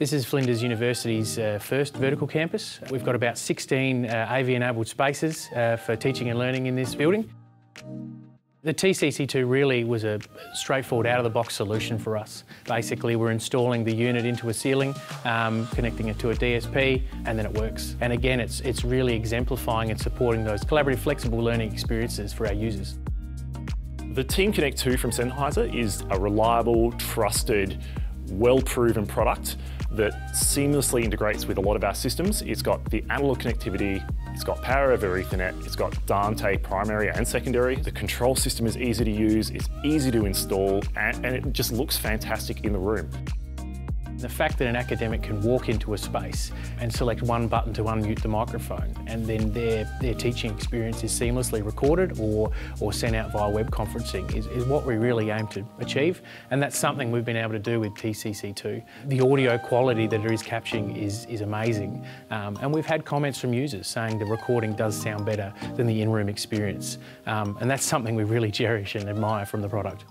This is Flinders University's first vertical campus. We've got about 16 AV-enabled spaces for teaching and learning in this building. The TCC2 really was a straightforward out-of-the-box solution for us. Basically, we're installing the unit into a ceiling, connecting it to a DSP, and then it works. And again, it's really exemplifying and supporting those collaborative, flexible learning experiences for our users. The TeamConnect 2 from Sennheiser is a reliable, trusted, well-proven product that seamlessly integrates with a lot of our systems. It's got the analog connectivity, it's got power over Ethernet, it's got Dante primary and secondary. The control system is easy to use, it's easy to install, and it just looks fantastic in the room. The fact that an academic can walk into a space and select one button to unmute the microphone, and then their teaching experience is seamlessly recorded or sent out via web conferencing is what we really aim to achieve, and that's something we've been able to do with TCC2. The audio quality that it is capturing is amazing, and we've had comments from users saying the recording does sound better than the in-room experience, and that's something we really cherish and admire from the product.